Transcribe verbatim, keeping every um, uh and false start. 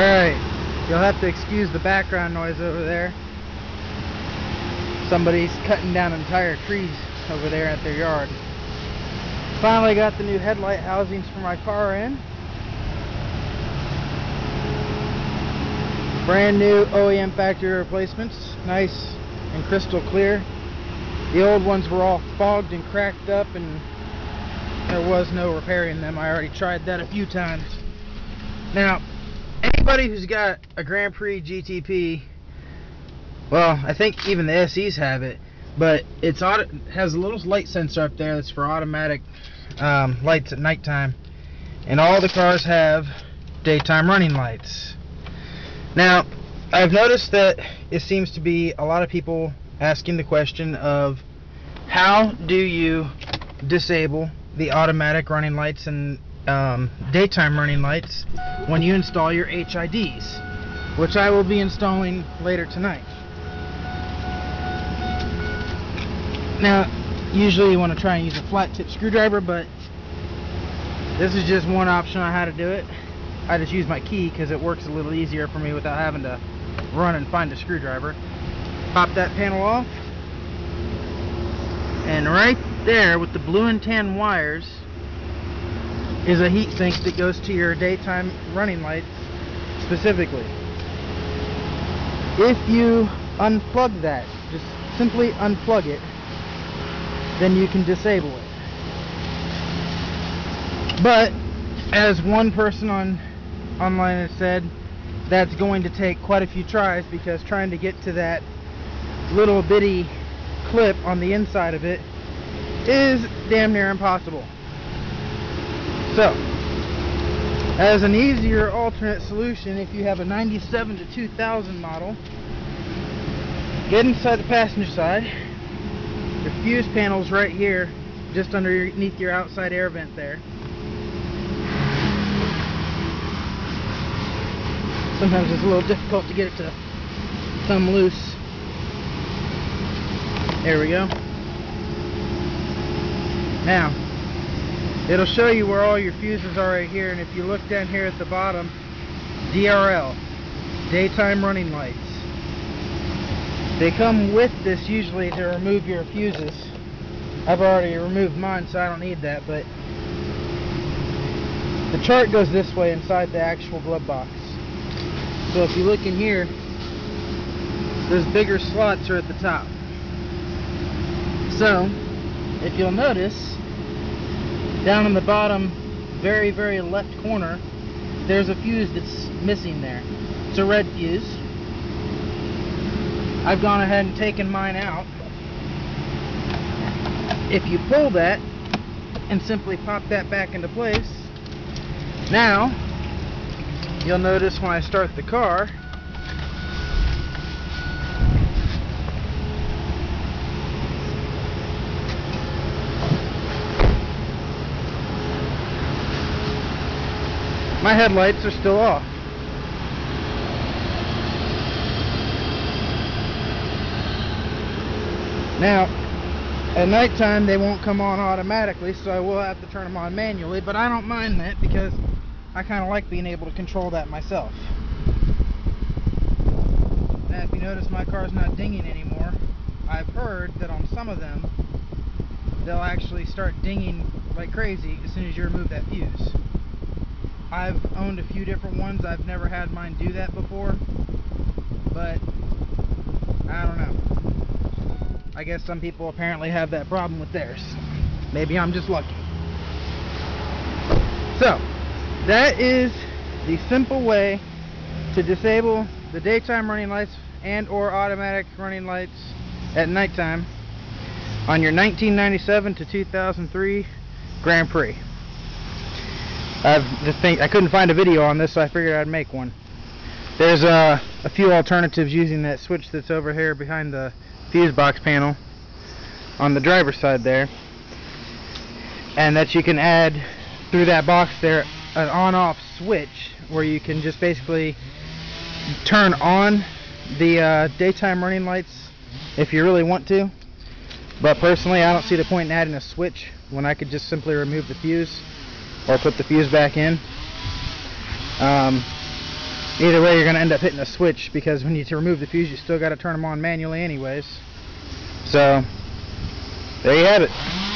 Alright, you'll have to excuse the background noise over there. Somebody's cutting down entire trees over there at their yard. Finally got the new headlight housings for my car in. Brand new O E M factory replacements, nice and crystal clear. The old ones were all fogged and cracked up and there was no repairing them. I already tried that a few times. Now, anybody who's got a Grand Prix G T P, well, I think even the S Es have it, but it's auto has a little light sensor up there that's for automatic um, lights at nighttime, and all the cars have daytime running lights. Now, I've noticed that it seems to be a lot of people asking the question of how do you disable the automatic running lights and um, daytime running lights when you install your H I Ds, which I will be installing later tonight. Now, usually you want to try and use a flat tip screwdriver, but this is just one option on how to do it. I just use my key because it works a little easier for me without having to run and find a screwdriver. Pop that panel off, and right there with the blue and tan wires is a heatsink that goes to your daytime running lights specifically. If you unplug that, just simply unplug it, then you can disable it. But as one person on online has said, that's going to take quite a few tries because trying to get to that little bitty clip on the inside of it is damn near impossible. So, as an easier alternate solution, if you have a ninety-seven to two thousand model, get inside the passenger side. The fuse panel's right here, just underneath your outside air vent there. Sometimes it's a little difficult to get it to come loose. There we go. Now, it'll show you where all your fuses are right here, and if you look down here at the bottom, D R L, daytime running lights. They come with this usually to remove your fuses. I've already removed mine, so I don't need that, but the chart goes this way inside the actual glove box. So if you look in here, those bigger slots are at the top. So, if you'll notice, down in the bottom, very, very left corner, there's a fuse that's missing there. It's a red fuse. I've gone ahead and taken mine out. If you pull that and simply pop that back into place, now you'll notice when I start the car, my headlights are still off. Now, at nighttime they won't come on automatically, so I will have to turn them on manually, but I don't mind that because I kind of like being able to control that myself. Now, if you notice, my car's not dinging anymore. I've heard that on some of them, they'll actually start dinging like crazy as soon as you remove that fuse. I've owned a few different ones. I've never had mine do that before, but I don't know. I guess some people apparently have that problem with theirs. Maybe I'm just lucky. So, that is the simple way to disable the daytime running lights and or automatic running lights at nighttime on your nineteen ninety-seven to two thousand three Grand Prix. I've just think I couldn't find a video on this, so I figured I'd make one. There's uh, a few alternatives using that switch that's over here behind the fuse box panel on the driver's side there, and that you can add through that box there an on-off switch where you can just basically turn on the uh, daytime running lights if you really want to. But personally, I don't see the point in adding a switch when I could just simply remove the fuse or put the fuse back in. Um, Either way, you're going to end up hitting a switch, because when you remove the fuse, you still got to turn them on manually anyways. So, there you have it.